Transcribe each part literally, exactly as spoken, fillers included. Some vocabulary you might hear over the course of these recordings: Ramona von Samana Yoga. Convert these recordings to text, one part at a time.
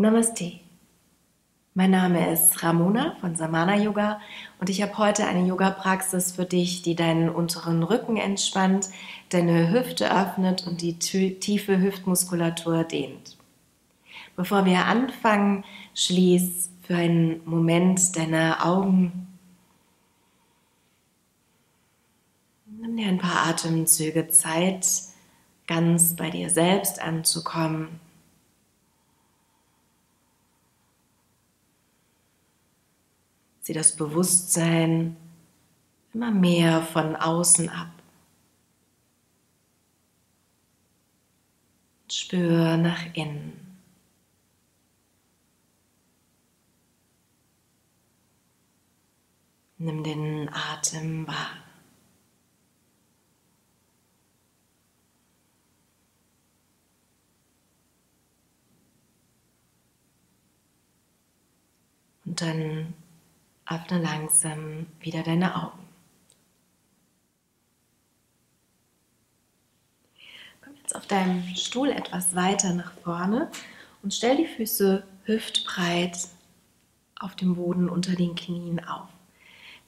Namaste. Mein Name ist Ramona von Samana Yoga und ich habe heute eine Yoga-Praxis für dich, die deinen unteren Rücken entspannt, deine Hüfte öffnet und die tiefe Hüftmuskulatur dehnt. Bevor wir anfangen, schließ für einen Moment deine Augen. Nimm dir ein paar Atemzüge Zeit, ganz bei dir selbst anzukommen. Sieh das Bewusstsein immer mehr von außen ab. Spür nach innen. Nimm den Atem wahr. Und dann öffne langsam wieder deine Augen. Komm jetzt auf deinem Stuhl etwas weiter nach vorne und stell die Füße hüftbreit auf dem Boden unter den Knien auf.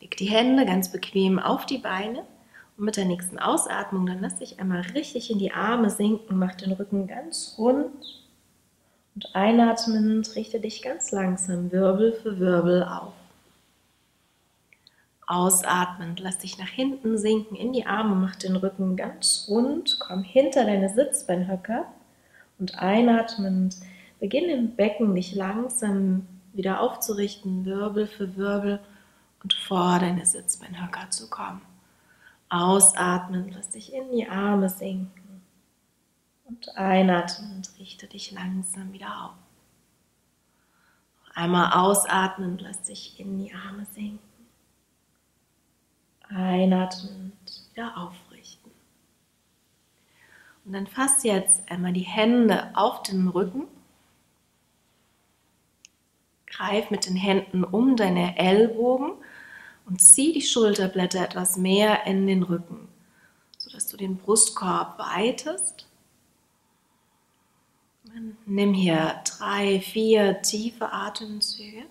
Leg die Hände ganz bequem auf die Beine und mit der nächsten Ausatmung, dann lass dich einmal richtig in die Arme sinken, mach den Rücken ganz rund und einatmend richte dich ganz langsam Wirbel für Wirbel auf. Ausatmend, lass dich nach hinten sinken in die Arme, mach den Rücken ganz rund, komm hinter deine Sitzbeinhöcker und einatmend, beginn im Becken dich langsam wieder aufzurichten, Wirbel für Wirbel. Und vor deine Sitzbeinhöcker zu kommen. Ausatmen, lass dich in die Arme sinken. Und einatmend, richte dich langsam wieder auf. Noch einmal ausatmen, lass dich in die Arme sinken. Einatmend, wieder aufrichten. Und dann fass jetzt einmal die Hände auf den Rücken. Greif mit den Händen um deine Ellbogen und zieh die Schulterblätter etwas mehr in den Rücken, sodass du den Brustkorb weitest. Dann nimm hier drei, vier tiefe Atemzüge.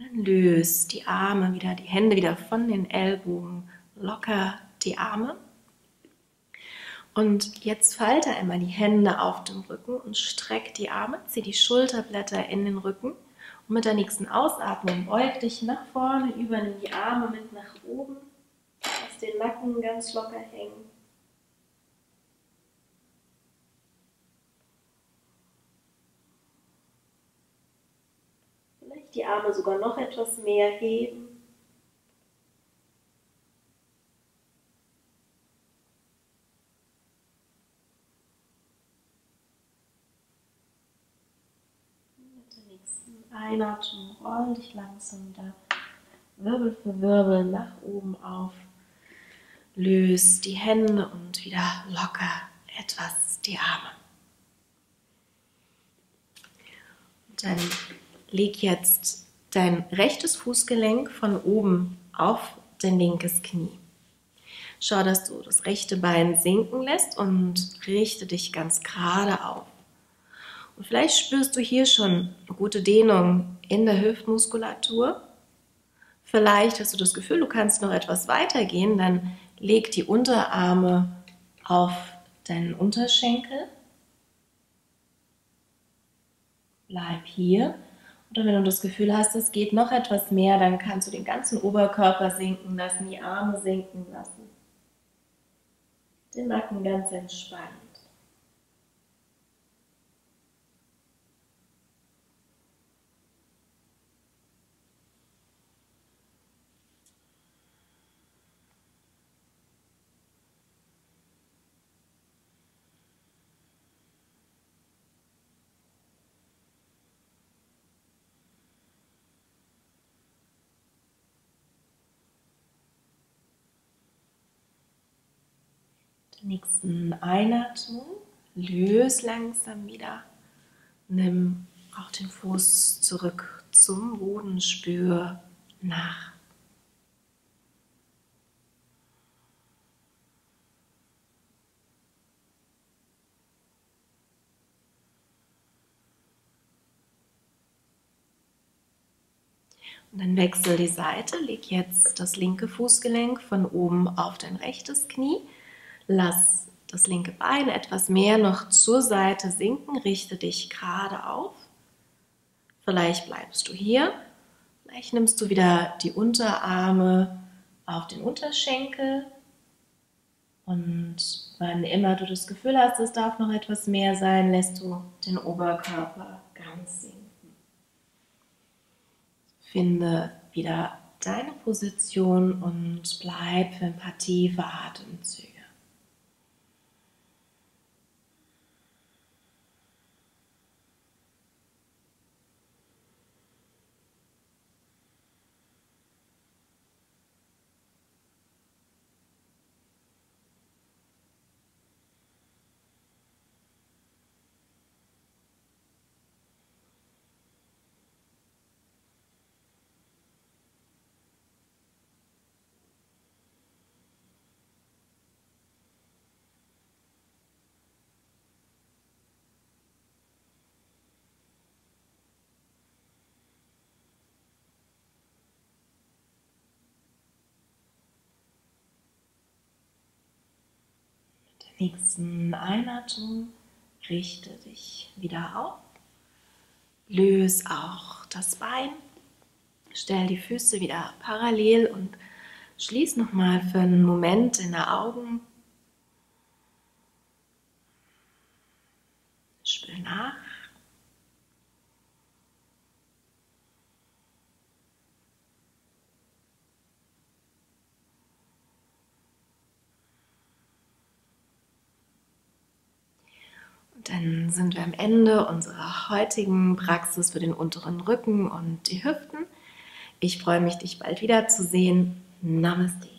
Dann löst die Arme wieder, die Hände wieder von den Ellbogen, locker die Arme. Und jetzt falte einmal die Hände auf dem Rücken und streck die Arme, zieh die Schulterblätter in den Rücken. Und mit der nächsten Ausatmung beug dich nach vorne über, nimm die Arme mit nach oben, lass den Nacken ganz locker hängen. Die Arme sogar noch etwas mehr heben. Mit der nächsten Einatmung roll dich langsam wieder Wirbel für Wirbel nach oben auf. Löst die Hände und wieder locker etwas die Arme. Und dann leg jetzt dein rechtes Fußgelenk von oben auf dein linkes Knie. Schau, dass du das rechte Bein sinken lässt und richte dich ganz gerade auf. Und vielleicht spürst du hier schon eine gute Dehnung in der Hüftmuskulatur. Vielleicht hast du das Gefühl, du kannst noch etwas weiter gehen, dann leg die Unterarme auf deinen Unterschenkel. Bleib hier. Oder wenn du das Gefühl hast, es geht noch etwas mehr, dann kannst du den ganzen Oberkörper sinken lassen, die Arme sinken lassen. Den Nacken ganz entspannt. Die nächsten Einatmung, löse langsam wieder, nimm auch den Fuß zurück zum Boden, spür nach. Und dann wechsel die Seite, leg jetzt das linke Fußgelenk von oben auf dein rechtes Knie, lass das linke Bein etwas mehr noch zur Seite sinken, richte dich gerade auf. Vielleicht bleibst du hier, vielleicht nimmst du wieder die Unterarme auf den Unterschenkel und wann immer du das Gefühl hast, es darf noch etwas mehr sein, lässt du den Oberkörper ganz sinken. Finde wieder deine Position und bleib für ein paar tiefe Atemzüge. Nächsten Einatmung, richte dich wieder auf, löse auch das Bein, stell die Füße wieder parallel und schließ nochmal für einen Moment deine Augen. Spür nach. Dann sind wir am Ende unserer heutigen Praxis für den unteren Rücken und die Hüften. Ich freue mich, dich bald wiederzusehen. Namaste.